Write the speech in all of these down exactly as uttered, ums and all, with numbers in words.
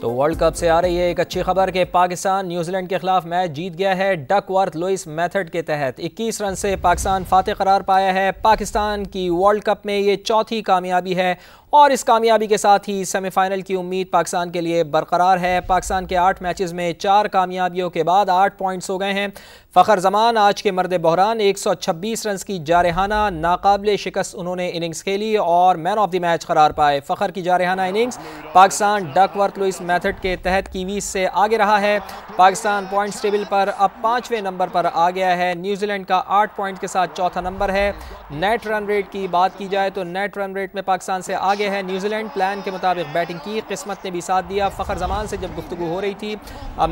तो world cup से आ रही है एक अच्छी खबर कि पाकिस्तान न्यूजीलैंड के खिलाफ मैच जीत गया है डकवर्थ लुइस मेथड के तहत। इक्कीस रन से पाकिस्तान फातह करार पाया है। पाकिस्तान की वर्ल्ड कप में ये चौथी कामयाबी है और इस कामयाबी के साथ ही सेमीफाइनल की उम्मीद पाकिस्तान के लिए बरकरार है। पाकिस्तान के आठ मैचेस में चार कामयाबियों के बाद आठ पॉइंट्स हो गए हैं। फखर जमान आज के मर्द बहरान एक सौ छब्बीस रन की जारहाना नाकाबिले शिकस्त उन्होंने इनिंग्स खेली और मैन ऑफ द मैच करार पाए। फखर की जारहाना innings Pakistan Duckworth Lewis method के तहत कीवीज से आगे रहा है। पाकिस्तान पॉइंट्स टेबल पर अब पाँचवें नंबर पर आ गया है। न्यूजीलैंड का आठ पॉइंट के साथ चौथा नंबर है। नेट रन रेट की बात की जाए तो नेट रन रेट में पाकिस्तान से आगे है। न्यूजीलैंड प्लान के मुताबिक बैटिंग की, किस्मत ने भी साथ दिया। फखर जमान से जब गुफ्तगू हो रही थी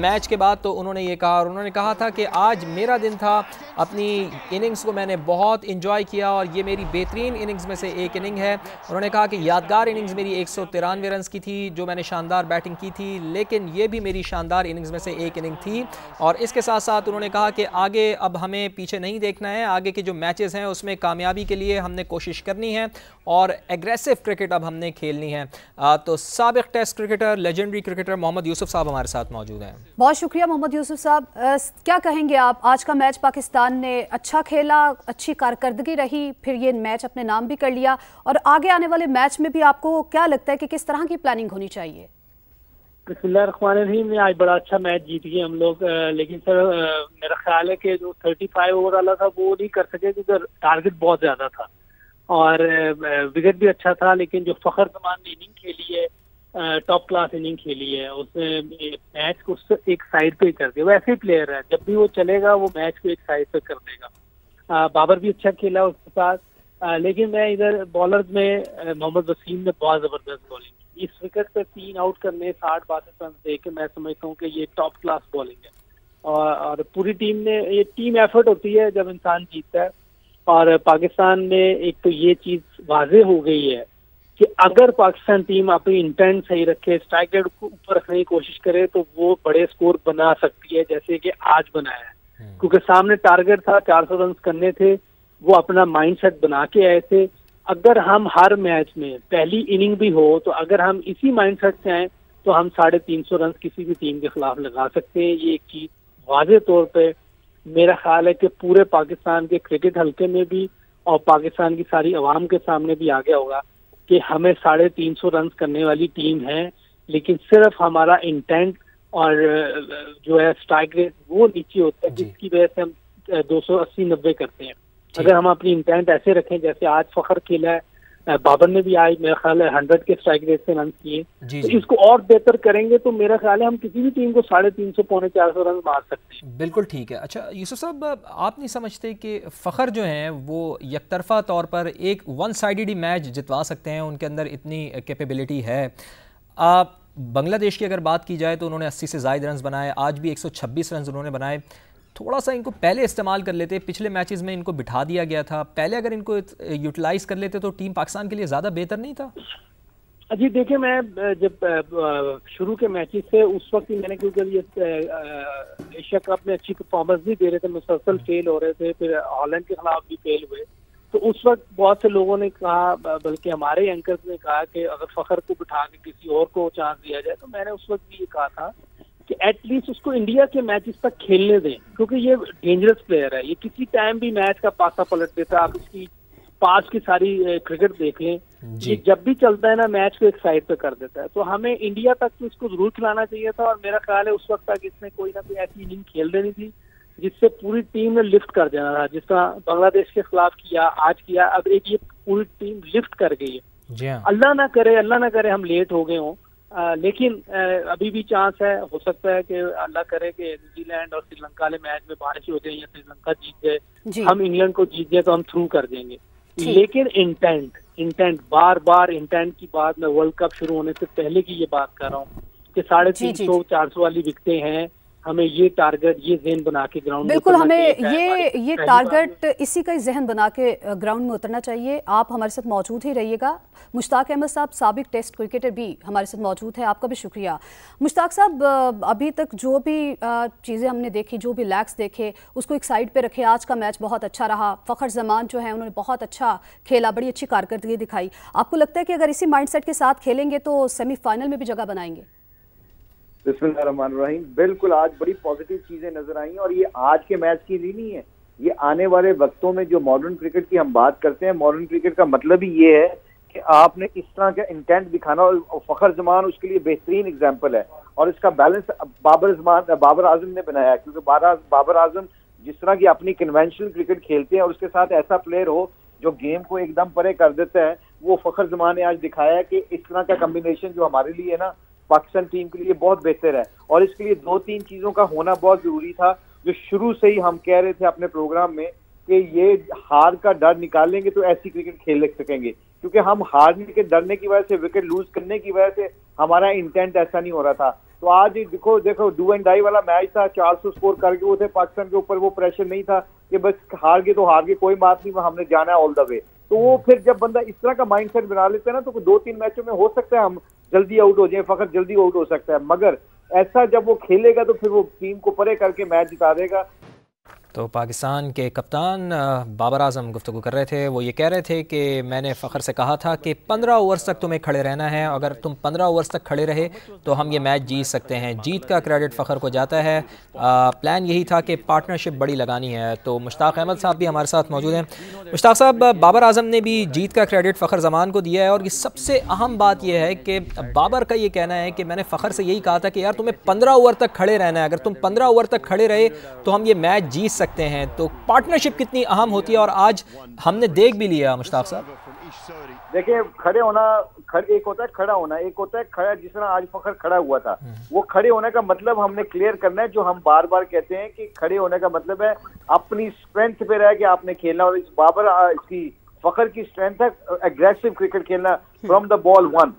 मैच के बाद तो उन्होंने ये कहा और उन्होंने कहा था कि आज मेरा दिन था, अपनी इनिंग्स को मैंने बहुत इंजॉय किया और ये मेरी बेहतरीन इनिंग्स में से एक इनिंग है। उन्होंने कहा कि यादगार इनिंग्स मेरी एक सौ तिरानवे रन की थी जो मैंने शानदार बैटिंग की थी, लेकिन ये भी मेरी शानदार इनिंग्स में से एक इनिंग थी। और इसके साथ साथ उन्होंने कहा कि आगे अब हमें पीछे नहीं देखना है, आगे के जो मैचेस हैं उसमें कामयाबी के लिए हमने कोशिश करनी है और एग्रेसिव क्रिकेट अब हमने खेलनी है। आ, तो साबिक test cricketer, legendary cricketer Mohammad Yusuf साहब हमारे साथ मौजूद हैं। बहुत शुक्रिया मोहम्मद यूसुफ साहब। क्या कहेंगे आप, आज का मैच पाकिस्तान ने अच्छा खेला, अच्छी कारकर्दगी रही, फिर ये मैच अपने नाम भी कर लिया और आगे आने वाले मैच में भी आपको क्या लगता है कि किस तरह की प्लानिंग होनी चाहिए? बिस्मिल्लाहिर्रहमानिर्रहीम, में आज बड़ा अच्छा मैच जीत गए हम लोग, लेकिन सर मेरा ख्याल है कि जो थर्टी फाइव ओवर वाला था वो नहीं कर सके क्योंकि टारगेट बहुत ज्यादा था और विकेट भी अच्छा था। लेकिन जो फखर जमान ने इनिंग खेली है, टॉप क्लास इनिंग खेली है, उसने मैच को एक साइड पे कर दिया। वो ऐसे ही प्लेयर है, जब भी वो चलेगा वो मैच को एक साइड पे कर देगा। बाबर भी अच्छा खेला उसके साथ, लेकिन मैं इधर बॉलर्स में मोहम्मद वसीम ने बहुत ज़बरदस्त बॉलिंग की। इस विकेट पर तीन आउट करने, साठ बासठ रन दे के मैं समझता हूँ कि ये टॉप क्लास बॉलिंग है। और, और पूरी टीम ने, ये टीम एफर्ट होती है जब इंसान जीतता है। और पाकिस्तान में एक तो ये चीज़ वाजह हो गई है कि अगर पाकिस्तान टीम अपनी इंटेंट सही रखे, स्ट्राइक रेट को ऊपर रखने की कोशिश करे तो वो बड़े स्कोर बना सकती है जैसे कि आज बनाया है। क्योंकि सामने टारगेट था, चार सौ रन करने थे, वो अपना माइंडसेट बना के आए थे। अगर हम हर मैच में पहली इनिंग भी हो तो अगर हम इसी माइंडसेट से आए तो हम साढ़े तीन सौ रन किसी भी टीम के खिलाफ लगा सकते हैं। ये एक चीज़ वाजह तौर पर मेरा ख्याल है कि पूरे पाकिस्तान के क्रिकेट हल्के में भी और पाकिस्तान की सारी आवाम के सामने भी आ गया होगा कि हमें साढ़े तीन सौ रन करने वाली टीम है, लेकिन सिर्फ हमारा इंटेंट और जो है स्ट्राइक रेट वो नीचे होता है, जिसकी वजह से हम दो सौ अस्सी नब्बे करते हैं। अगर हम अपनी इंटेंट ऐसे रखें जैसे आज फखर खेला है, बाबर ने भी आज मेरा ख्याल है हंड्रेड के स्ट्राइक रेट से रन किए, तो इसको और बेहतर करेंगे तो मेरा ख्याल है हम किसी भी टीम को साढ़े तीन सौ पौने चार सौ रन मार सकते हैं। बिल्कुल ठीक है। अच्छा यूसुफ साहब, आप नहीं समझते कि फ़खर जो हैं वो यकतरफा तौर पर एक वन साइडेड ही मैच जितवा सकते हैं, उनके अंदर इतनी कैपेबिलिटी है? आप बांग्लादेश की अगर बात की जाए तो उन्होंने अस्सी से ज़ायद रन बनाए, आज भी एक सौ छब्बीस रन उन्होंने बनाए। थोड़ा सा इनको पहले इस्तेमाल कर लेते, पिछले मैचेस में इनको बिठा दिया गया था, पहले अगर इनको यूटिलाइज कर लेते तो टीम पाकिस्तान के लिए ज़्यादा बेहतर नहीं था? अजी देखिए, मैं जब शुरू के मैचेस से उस वक्त ही मैंने, क्योंकि ये एशिया कप में अच्छी परफॉर्मेंस नहीं दे रहे थे, मुसलसल फेल हो रहे थे, फिर हॉलैंड के खिलाफ भी फेल हुए, तो उस वक्त बहुत से लोगों ने कहा, बल्कि हमारे एंकर ने कहा कि अगर फखर को बिठा के किसी और को चांस दिया जाए, तो मैंने उस वक्त भी ये कहा था कि एटलीस्ट उसको इंडिया के मैचेस तक खेलने दें, क्योंकि ये डेंजरस प्लेयर है, ये किसी टाइम भी मैच का पासा पलट देता है। आप इसकी पास की सारी क्रिकेट देख लें, ये जब भी चलता है ना मैच को एक साइड पे कर देता है। तो हमें इंडिया तक तो इसको जरूर खिलाना चाहिए था और मेरा ख्याल है उस वक्त तक इसने कोई ना कोई ऐसी इनिंग खेल देनी थी जिससे पूरी टीम ने लिफ्ट कर देना था, जिस तरह बांग्लादेश के खिलाफ किया, आज किया। अब एक ये पूरी टीम लिफ्ट कर गई है। अल्लाह ना करे, अल्लाह ना करे हम लेट हो गए हों, आ, लेकिन आ, अभी भी चांस है। हो सकता है कि अल्लाह करे कि न्यूजीलैंड और श्रीलंका वाले मैच में बारिश हो जाए या श्रीलंका जीत जाए, हम इंग्लैंड को जीत जाए तो हम थ्रू कर देंगे। लेकिन इंटेंट इंटेंट बार बार इंटेंट की बात मैं वर्ल्ड कप शुरू होने से पहले की ये बात कर रहा हूँ कि साढ़े तीन सौ चार सौ वाली विकटें हैं, हमें ये टारगेट, ये जहन बना के ग्राउंड बिल्कुल हमें ये ये टारगेट इसी का जहन बना के ग्राउंड में उतरना चाहिए। आप हमारे साथ मौजूद ही रहिएगा। मुश्ताक अहमद साहब, साबिक टेस्ट क्रिकेटर, भी हमारे साथ मौजूद है, आपका भी शुक्रिया। मुश्ताक साहब, अभी तक जो भी चीज़ें हमने देखी, जो भी लैक्स देखे, उसको एक साइड पर रखे। आज का मैच बहुत अच्छा रहा, फ़खर जमान जो है उन्होंने बहुत अच्छा खेला, बड़ी अच्छी कारकर्दगी दिखाई। आपको लगता है कि अगर इसी माइंड सेट के साथ खेलेंगे तो सेमीफाइनल में भी जगह बनाएंगे? बिस्मिल्लाहिर्रहमानिर्रहीम। बिल्कुल आज बड़ी पॉजिटिव चीजें नजर आई हैं और ये आज के मैच की ही नहीं है, ये आने वाले वक्तों में जो मॉडर्न क्रिकेट की हम बात करते हैं, मॉडर्न क्रिकेट का मतलब ही ये है कि आपने इस तरह का इंटेंट दिखाना, और फखर जमान उसके लिए बेहतरीन एग्जाम्पल है और इसका बैलेंस बाबर जमान बाबर आजम ने बनाया, क्योंकि बाबर आजम जिस तरह की अपनी कन्वेंशनल क्रिकेट खेलते हैं और उसके साथ ऐसा प्लेयर हो जो गेम को एकदम परे कर देता है, वो फखर जमान ने आज दिखाया है कि इस तरह का कम्बिनेशन जो हमारे लिए है ना, पाकिस्तान टीम के लिए बहुत बेहतर है। और इसके लिए दो तीन चीज़ों का होना बहुत ज़रूरी था, जो शुरू से ही हम कह रहे थे अपने प्रोग्राम में कि ये हार का डर निकालेंगे तो ऐसी क्रिकेट खेल सकेंगे, क्योंकि हम हारने के डरने की वजह से, विकेट लूज करने की वजह से हमारा इंटेंट ऐसा नहीं हो रहा था। तो आज देखो देखो डू एंड डाई वाला मैच था, चार सौ स्कोर करके वो थे, पाकिस्तान के ऊपर वो प्रेशर नहीं था कि बस हार गए तो हार गए, कोई बात नहीं, हमने जाना है ऑल द वे। तो वो फिर जब बंदा इस तरह का माइंडसेट बना लेता है ना, तो दो तीन मैचों में हो सकता है हम जल्दी आउट हो जाए, फखर जल्दी आउट हो सकता है, मगर ऐसा जब वो खेलेगा तो फिर वो टीम को परे करके मैच जिता देगा। तो पाकिस्तान के कप्तान बाबर आजम गुफ्तगू कर रहे थे, वो ये कह रहे थे कि मैंने फ़खर से कहा था कि पंद्रह ओवर्स तक तुम्हें खड़े रहना है, अगर तुम पंद्रह ओवर्स तक खड़े रहे तो हम ये मैच जीत सकते हैं। जीत का क्रेडिट फ़खर को जाता है, आ, प्लान यही था कि पार्टनरशिप बड़ी लगानी है। तो मुश्ताक अहमद साहब भी हमारे साथ मौजूद हैं। मुश्ताक साहब, बाबर आजम ने भी जीत का क्रेडिट फ़खर जमान को दिया है, और ये सबसे अहम बात यह है कि बाबर का ये कहना है कि मैंने फ़खर से यही कहा था कि यार तुम्हें पंद्रह ओवर तक खड़े रहना है, अगर तुम पंद्रह ओवर तक खड़े रहे तो हम ये मैच जीत सकते हैं। तो पार्टनरशिप कितनी अहम होती है और आज हमने देख भी लिया। मुश्ताक साहब देखिए, खड़े होना, खड़े एक होता है खड़ा होना, एक होता है खड़ा, जिस तरह आज फखर खड़ा हुआ था। वो खड़े होने का मतलब हमने क्लियर करना है, जो हम बार बार कहते हैं कि खड़े होने का मतलब है अपनी स्ट्रेंथ पे रह के आपने खेलना, और इस बाबर इसकी फखर की स्ट्रेंथ है एग्रेसिव क्रिकेट खेलना from the ball one.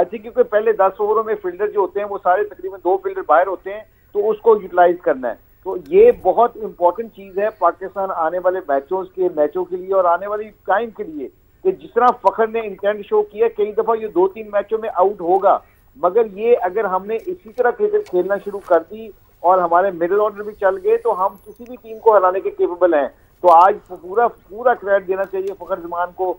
I think क्योंकि पहले दस ओवरों में फील्डर जो होते हैं वो सारे तकरीबन दो फील्डर बाहर होते हैं, तो उसको यूटिलाइज करना है। तो ये बहुत इंपॉर्टेंट चीज है पाकिस्तान आने वाले मैचों के मैचों के लिए और आने वाली टाइम के लिए, कि जिस तरह फखर ने इंटेंट शो किया, कई दफा ये दो तीन मैचों में आउट होगा, मगर ये अगर हमने इसी तरह क्रिकेट खेलना शुरू कर दी और हमारे मिडिल ऑर्डर भी चल गए तो हम किसी भी टीम को हराने के केपेबल हैं। तो आज पूरा पूरा क्रेडिट देना चाहिए फखर जमान को।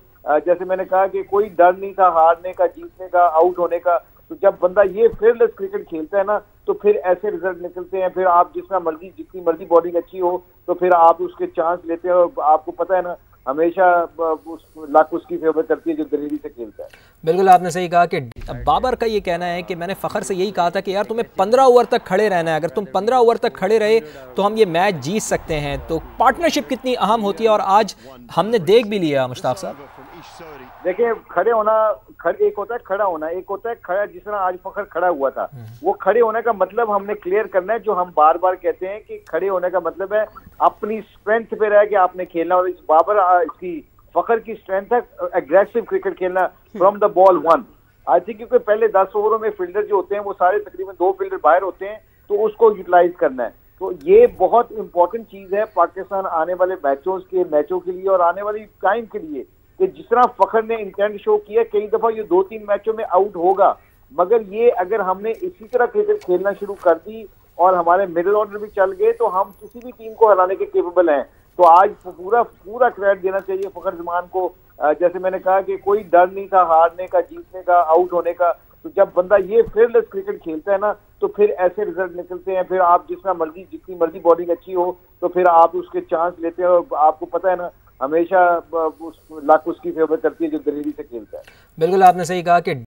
जैसे मैंने कहा कि कोई डर नहीं था हारने का, जीतने का, आउट होने का। तो जब बंदा ये फेयरलेस क्रिकेट खेलता है ना, तो फिर ऐसे रिजल्ट निकलते हैं। फिर आप जितना मर्जी जितनी मर्जी बॉलिंग अच्छी हो तो फिर आप उसके चांस लेते हैं, और आपको पता है ना हमेशा उस लाख उसकी फेवर करती है जो गरीबी से खेलता है। बिल्कुल आपने सही कहा कि बाबर का ये कहना है कि मैंने फ़खर से यही कहा था कि यार तुम्हें पंद्रह ओवर तक खड़े रहना है, अगर तुम पंद्रह ओवर तक खड़े रहे तो हम ये मैच जीत सकते हैं। तो पार्टनरशिप कितनी अहम होती है और आज हमने देख भी लिया। मुश्ताक साहब देखिए, खड़े होना, खड़े एक होता है खड़ा होना, एक होता है खड़ा, जिस तरह आज फखर खड़ा हुआ था। वो खड़े होने का मतलब हमने क्लियर करना है, जो हम बार बार कहते हैं कि खड़े होने का मतलब है अपनी स्ट्रेंथ पे रह के आपने खेलना, और इस बाबर इसकी फखर की स्ट्रेंथ है एग्रेसिव क्रिकेट खेलना from the ball one. I think क्योंकि पहले दस ओवरों में फील्डर जो होते हैं वो सारे तकरीबन दो फील्डर बाहर होते हैं, तो उसको यूटिलाइज करना है। तो ये बहुत इंपॉर्टेंट चीज है पाकिस्तान आने वाले मैचों के मैचों के लिए और आने वाली टाइम के लिए, कि जिस तरह फखर ने इंटेंट शो किया, कई दफा ये दो तीन मैचों में आउट होगा, मगर ये अगर हमने इसी तरह क्रिकेट खेलना शुरू कर दी और हमारे मिडिल ऑर्डर भी चल गए तो हम किसी भी टीम को हराने के केपेबल हैं। तो आज पूरा पूरा क्रेडिट देना चाहिए फखर जमान को। जैसे मैंने कहा कि कोई डर नहीं था हारने का, जीतने का, आउट होने का। तो जब बंदा ये फेयरलेस क्रिकेट खेलता है ना, तो फिर ऐसे रिजल्ट निकलते हैं। फिर आप जितना मर्जी जितनी मर्जी बॉलिंग अच्छी हो तो फिर आप उसके चांस लेते हैं, और आपको पता है ना हमेशा लाख उसकी फेवर करती है जो गरीबी से खेलता है। बिल्कुल आपने सही कहा कि